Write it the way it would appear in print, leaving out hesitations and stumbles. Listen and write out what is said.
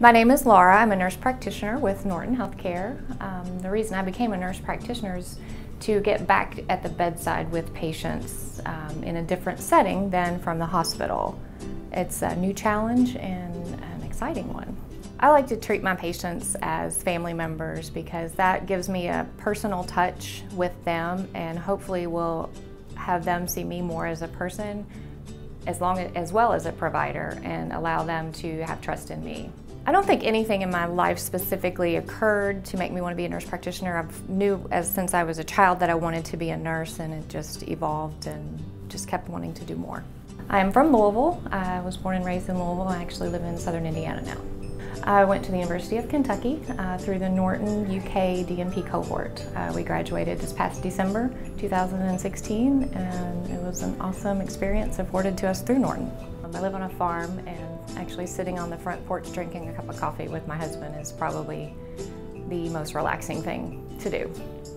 My name is Laura. I'm a nurse practitioner with Norton Healthcare. The reason I became a nurse practitioner is to get back at the bedside with patients in a different setting than from the hospital. It's a new challenge and an exciting one. I like to treat my patients as family members because that gives me a personal touch with them and hopefully will have them see me more as a person as well as a provider and allow them to have trust in me. I don't think anything in my life specifically occurred to make me want to be a nurse practitioner. I knew since I was a child that I wanted to be a nurse, and it just evolved and just kept wanting to do more. I am from Louisville. I was born and raised in Louisville. I actually live in Southern Indiana now. I went to the University of Kentucky through the Norton UK DNP cohort. We graduated this past December 2016, and it was an awesome experience afforded to us through Norton. I live on a farm, and actually sitting on the front porch drinking a cup of coffee with my husband is probably the most relaxing thing to do.